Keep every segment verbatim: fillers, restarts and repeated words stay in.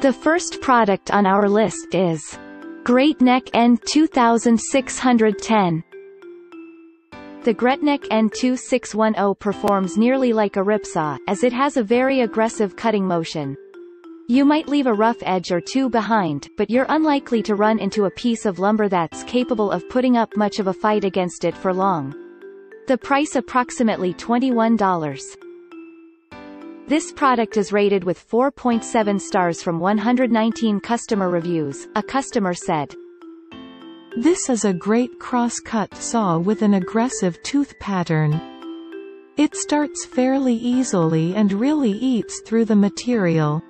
The first product on our list is Great Neck N two six one zero. The Great Neck N two six one zero performs nearly like a ripsaw, as it has a very aggressive cutting motion. You might leave a rough edge or two behind, but you're unlikely to run into a piece of lumber that's capable of putting up much of a fight against it for long. The price approximately twenty-one dollars. This product is rated with four point seven stars from one hundred nineteen customer reviews. A customer said, "This is a great cross-cut saw with an aggressive tooth pattern. It starts fairly easily and really eats through the material.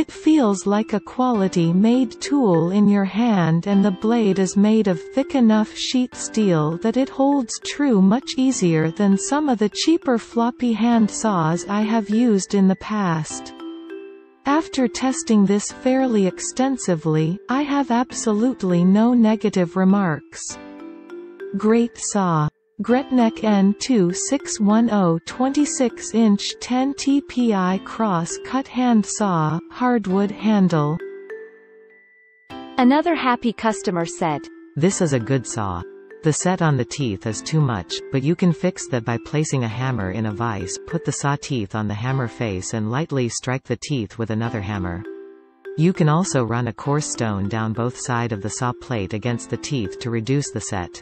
It feels like a quality-made tool in your hand, and the blade is made of thick enough sheet steel that it holds true much easier than some of the cheaper floppy hand saws I have used in the past. After testing this fairly extensively, I have absolutely no negative remarks. Great saw. Great Neck N two six one zero twenty-six inch ten T P I cross-cut hand saw, hardwood handle." Another happy customer said, "This is a good saw. The set on the teeth is too much, but you can fix that by placing a hammer in a vise, put the saw teeth on the hammer face and lightly strike the teeth with another hammer. You can also run a coarse stone down both sides of the saw plate against the teeth to reduce the set.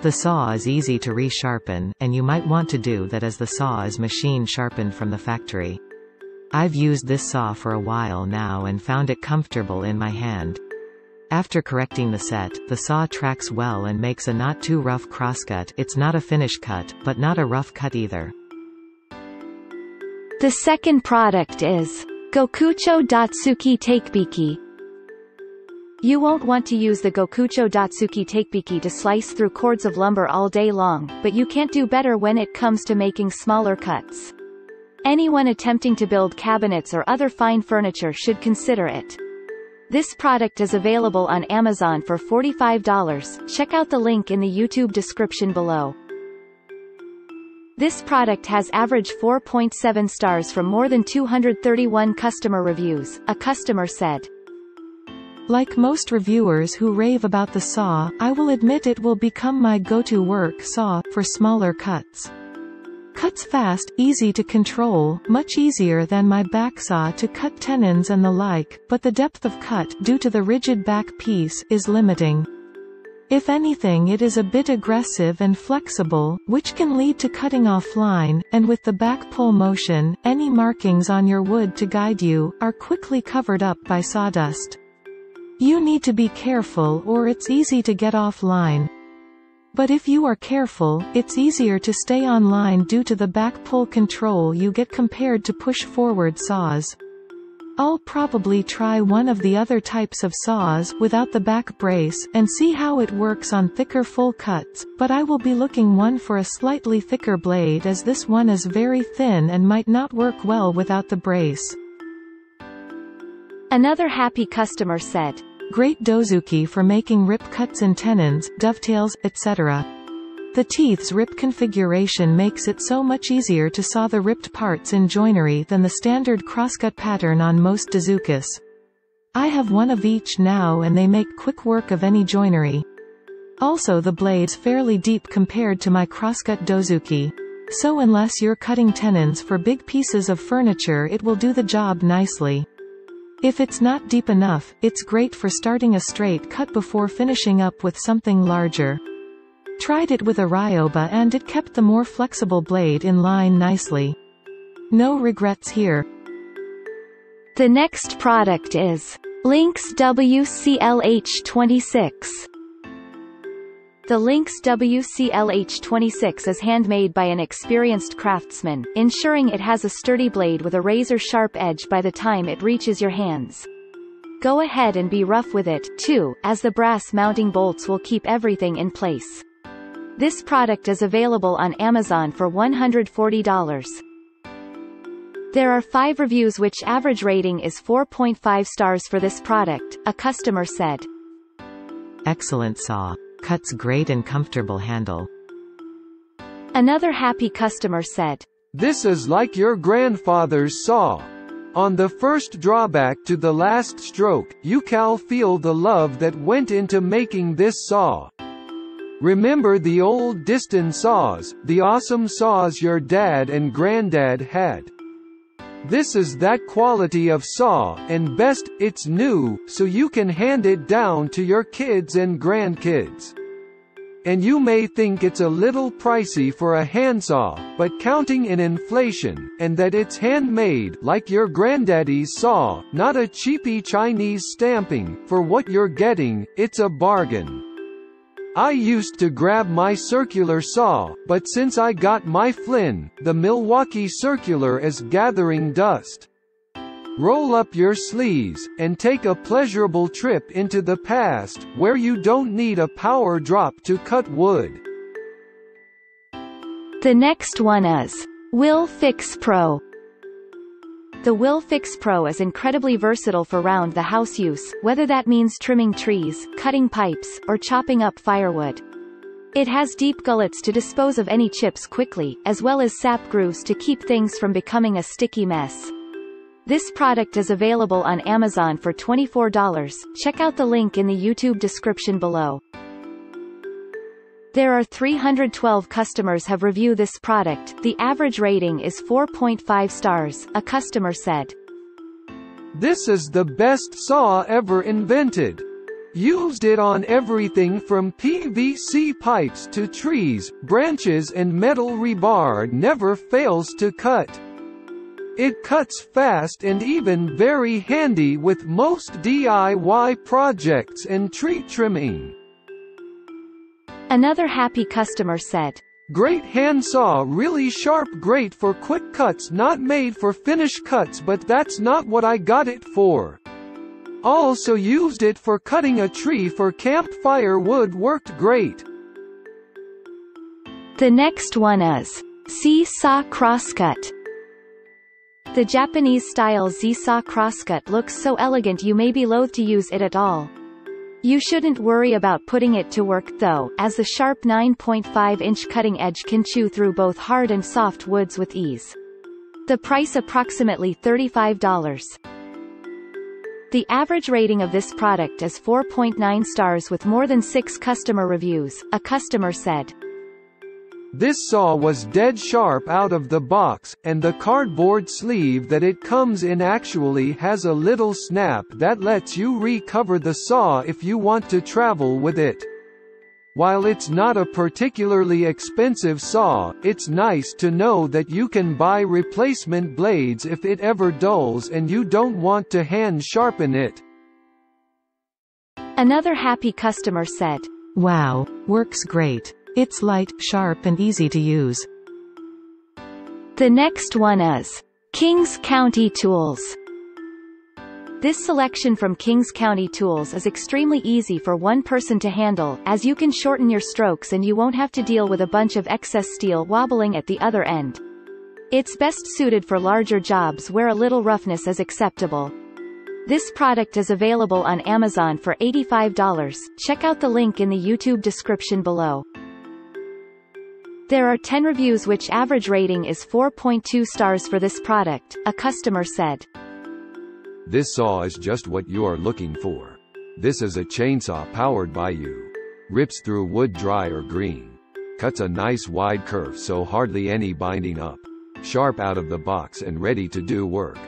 The saw is easy to re-sharpen, and you might want to do that as the saw is machine sharpened from the factory. I've used this saw for a while now and found it comfortable in my hand. After correcting the set, the saw tracks well and makes a not too rough crosscut. It's not a finish cut, but not a rough cut either." The second product is Gyokucho Dotsuki Takebiki. You won't want to use the Gyokucho Dotsuki Takebiki to slice through cords of lumber all day long, but you can't do better when it comes to making smaller cuts. Anyone attempting to build cabinets or other fine furniture should consider it. This product is available on Amazon for forty-five dollars. Check out the link in the YouTube description below. This product has average four point seven stars from more than two hundred thirty-one customer reviews. A customer said, "Like most reviewers who rave about the saw, I will admit it will become my go-to work saw for smaller cuts. Cuts fast, easy to control, much easier than my back saw to cut tenons and the like, but the depth of cut, due to the rigid back piece, is limiting. If anything, it is a bit aggressive and flexible, which can lead to cutting offline, and with the back pull motion, any markings on your wood to guide you are quickly covered up by sawdust. You need to be careful or it's easy to get offline. But if you are careful, it's easier to stay online due to the back pull control you get compared to push forward saws. I'll probably try one of the other types of saws without the back brace and see how it works on thicker full cuts, but I will be looking one for a slightly thicker blade as this one is very thin and might not work well without the brace." Another happy customer said, "Great Dozuki for making rip cuts in tenons, dovetails, et cetera. The teeth's rip configuration makes it so much easier to saw the ripped parts in joinery than the standard crosscut pattern on most dozukis. I have one of each now and they make quick work of any joinery. Also the blade's fairly deep compared to my crosscut dozuki. So unless you're cutting tenons for big pieces of furniture it will do the job nicely. If it's not deep enough, it's great for starting a straight cut before finishing up with something larger. Tried it with a Ryoba and it kept the more flexible blade in line nicely. No regrets here." The next product is Lynx W C L H twenty-six. The Lynx W C L H twenty-six is handmade by an experienced craftsman, ensuring it has a sturdy blade with a razor-sharp edge by the time it reaches your hands. Go ahead and be rough with it, too, as the brass mounting bolts will keep everything in place. This product is available on Amazon for one hundred forty dollars. There are five reviews which average rating is four point five stars for this product. A customer said, "Excellent saw. Cuts great and comfortable handle." Another happy customer said, "This is like your grandfather's saw. On the first drawback to the last stroke, you can feel the love that went into making this saw. Remember the old distant saws, the awesome saws your dad and granddad had. This is that quality of saw, and best, it's new, so you can hand it down to your kids and grandkids. And you may think it's a little pricey for a handsaw, but counting in inflation, and that it's handmade, like your granddaddy's saw, not a cheapy Chinese stamping, for what you're getting, it's a bargain. I used to grab my circular saw, but since I got my Flynn, the Milwaukee circular is gathering dust. Roll up your sleeves, and take a pleasurable trip into the past, where you don't need a power drop to cut wood. The next one is Wil-Fiks Pro. The Wil-Fiks Pro is incredibly versatile for round-the-house use, whether that means trimming trees, cutting pipes, or chopping up firewood. It has deep gullets to dispose of any chips quickly, as well as sap grooves to keep things from becoming a sticky mess. This product is available on Amazon for twenty-four dollars. Check out the link in the YouTube description below. There are three hundred twelve customers have reviewed this product. The average rating is four point five stars, a customer said. This is the best saw ever invented. Used it on everything from P V C pipes to trees, branches and metal rebar, never fails to cut. It cuts fast and even very handy with most D I Y projects and tree trimming. Another happy customer said, "Great hand saw, really sharp, great for quick cuts, not made for finish cuts, but that's not what I got it for. Also used it for cutting a tree for campfire wood, worked great." The next one is Z Saw Crosscut. The Japanese-style Z Saw Crosscut looks so elegant you may be loath to use it at all. You shouldn't worry about putting it to work, though, as the sharp nine point five inch cutting edge can chew through both hard and soft woods with ease. The price approximately thirty-five dollars. The average rating of this product is four point nine stars with more than six customer reviews, a customer said. This saw was dead sharp out of the box, and the cardboard sleeve that it comes in actually has a little snap that lets you recover the saw if you want to travel with it. While it's not a particularly expensive saw, it's nice to know that you can buy replacement blades if it ever dulls and you don't want to hand sharpen it. Another happy customer said, "Wow, works great. It's light, sharp and easy to use." The next one is Kings County Tools. This selection from Kings County Tools is extremely easy for one person to handle, as you can shorten your strokes and you won't have to deal with a bunch of excess steel wobbling at the other end. It's best suited for larger jobs where a little roughness is acceptable. This product is available on Amazon for eighty-five dollars. Check out the link in the YouTube description below. There are ten reviews which average rating is four point two stars for this product, a customer said. "This saw is just what you are looking for. This is a chainsaw powered by you. Rips through wood dry or green. Cuts a nice wide curve so hardly any binding up. Sharp out of the box and ready to do work.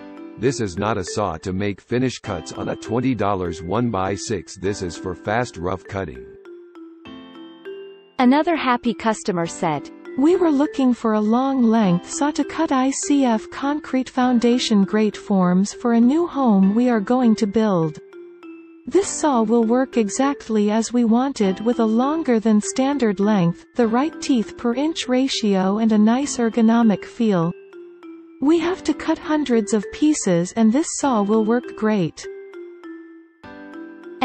This is not a saw to make finish cuts on a twenty dollar one by six. This is for fast rough cutting." Another happy customer said, "We were looking for a long-length saw to cut I C F concrete foundation. Great forms for a new home we are going to build. This saw will work exactly as we wanted, with a longer than standard length, the right teeth per inch ratio and a nice ergonomic feel. We have to cut hundreds of pieces and this saw will work great."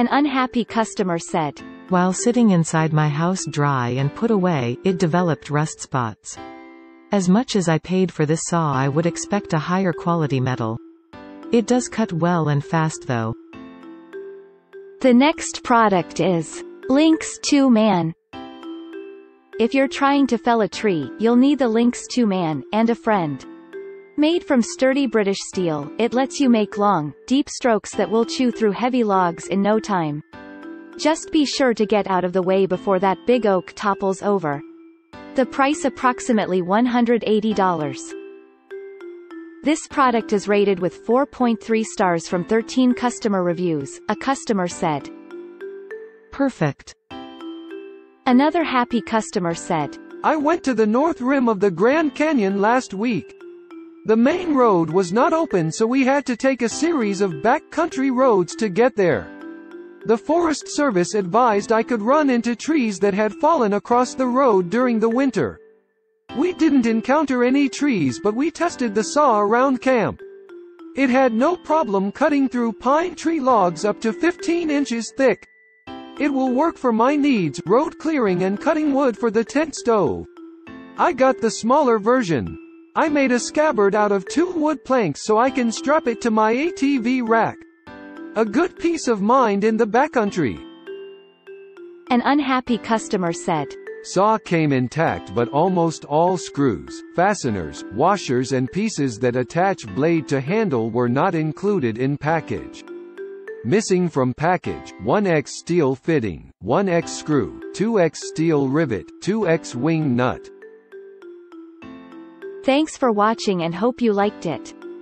An unhappy customer said, "While sitting inside my house dry and put away, it developed rust spots. As much as I paid for this saw, I would expect a higher quality metal. It does cut well and fast though." The next product is Lynx Two Man. If you're trying to fell a tree, you'll need the Lynx Two Man, and a friend. Made from sturdy British steel, it lets you make long, deep strokes that will chew through heavy logs in no time. Just be sure to get out of the way before that big oak topples over. The price approximately one hundred eighty dollars. This product is rated with four point three stars from thirteen customer reviews, a customer said. Perfect. Another happy customer said, I went to the north rim of the Grand Canyon last week. The main road was not open, so we had to take a series of backcountry roads to get there. The Forest Service advised I could run into trees that had fallen across the road during the winter. We didn't encounter any trees, but we tested the saw around camp. It had no problem cutting through pine tree logs up to fifteen inches thick. It will work for my needs, road clearing and cutting wood for the tent stove. I got the smaller version. I made a scabbard out of two wood planks so I can strap it to my A T V rack. A good peace of mind in the backcountry. An unhappy customer said, saw came intact but almost all screws, fasteners, washers and pieces that attach blade to handle were not included in package. Missing from package, one X steel fitting, one X screw, two X steel rivet, two X wing nut. Thanks for watching and hope you liked it.